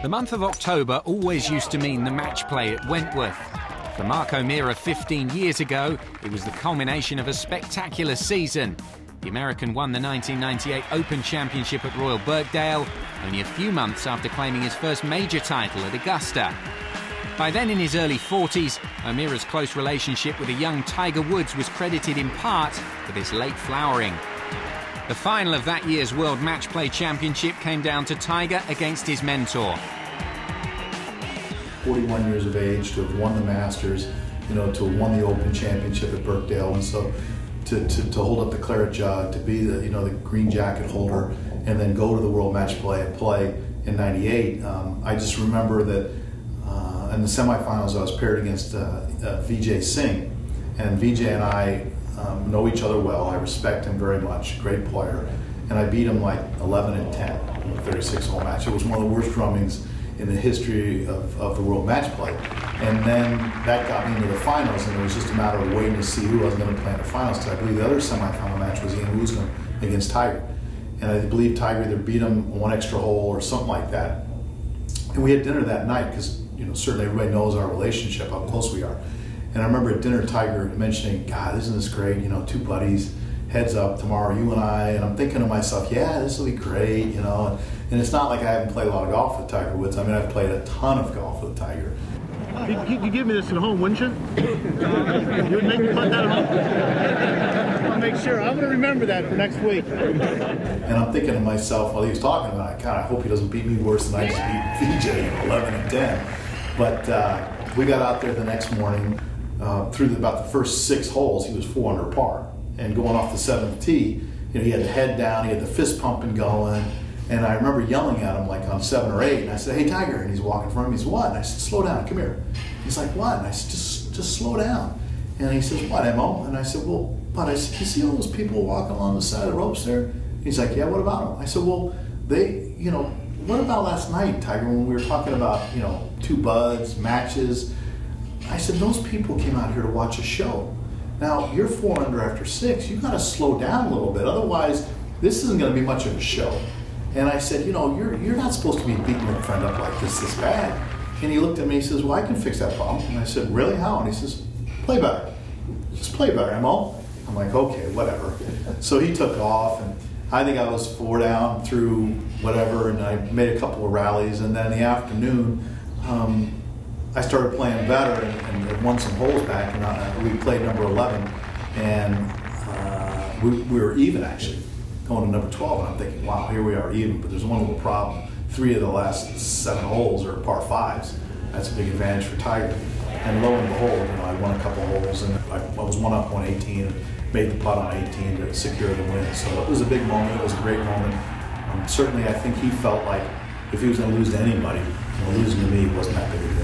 The month of October always used to mean the match play at Wentworth. For Mark O'Meara 15 years ago, it was the culmination of a spectacular season. The American won the 1998 Open Championship at Royal Birkdale, only a few months after claiming his first major title at Augusta. By then in his early 40s, O'Meara's close relationship with a young Tiger Woods was credited in part for this late flowering. The final of that year's World Match Play Championship came down to Tiger against his mentor. 41 years of age, to have won the Masters, you know, to have won the Open Championship at Birkdale, and so to hold up the claret jaw, to be the, you know, the green jacket holder, and then go to the World Match Play in '98. I just remember that in the semifinals I was paired against Vijay Singh, and Vijay and I know each other well. I respect him very much, great player, and I beat him like 11-10 in the 36-hole match. It was one of the worst drummings in the history of the World Match Play. And then that got me into the finals, and it was just a matter of waiting to see who I was going to play in the finals. I believe the other semifinal match was Ian Woosman against Tiger. And I believe Tiger either beat him one extra hole or something like that. And we had dinner that night because, you know, certainly everybody knows our relationship, how close we are. And I remember at dinner Tiger mentioning, God, isn't this great, you know, two buddies, heads up, tomorrow you and I, and I'm thinking to myself, yeah, this will be great, you know. And it's not like I haven't played a lot of golf with Tiger Woods. I mean, I've played a ton of golf with Tiger. You give me this at home, wouldn't you? You would make me put that at home. I'll make sure. I'm going to remember that for next week. And I'm thinking to myself while he was talking about it, God, I hope he doesn't beat me worse than I just beat VJ at 11-10. But we got out there the next morning. Through about the first 6 holes, he was 4 under par. And going off the 7th tee, you know, he had the head down, he had the fist pumping going, and I remember yelling at him like on 7 or 8, and I said, hey Tiger, and he's walking from me, he's what? And I said, slow down, come here. He's like, what? And I said, just slow down. And he says, what, Mo? And I said, well, but I said, you see all those people walking along the side of the ropes there? And he's like, yeah, what about them? I said, well, they, you know, what about last night, Tiger, when we were talking about, you know, two buds, matches? I said, those people came out here to watch a show. Now, you're 4 under after 6, you've got to slow down a little bit, otherwise this isn't going to be much of a show. And I said, you know, you're not supposed to be beating your friend up like this bad. And he looked at me and he says, well, I can fix that problem. And I said, really, how? And he says, play better. Just play better, Mo. I'm like, okay, whatever. So he took off, and I think I was 4 down through whatever, and I made a couple of rallies, and then in the afternoon, I started playing better and won some holes back, and we played number 11, and we were even actually going to number 12, and I'm thinking, wow, here we are even, but there's one little problem. 3 of the last 7 holes are par 5s. That's a big advantage for Tiger. And lo and behold, you know, I won a couple holes, and I was 1 up on 18, and made the putt on 18 to secure the win. So it was a big moment. It was a great moment. Certainly, I think he felt like if he was going to lose to anybody, you know, losing to me wasn't that big a deal.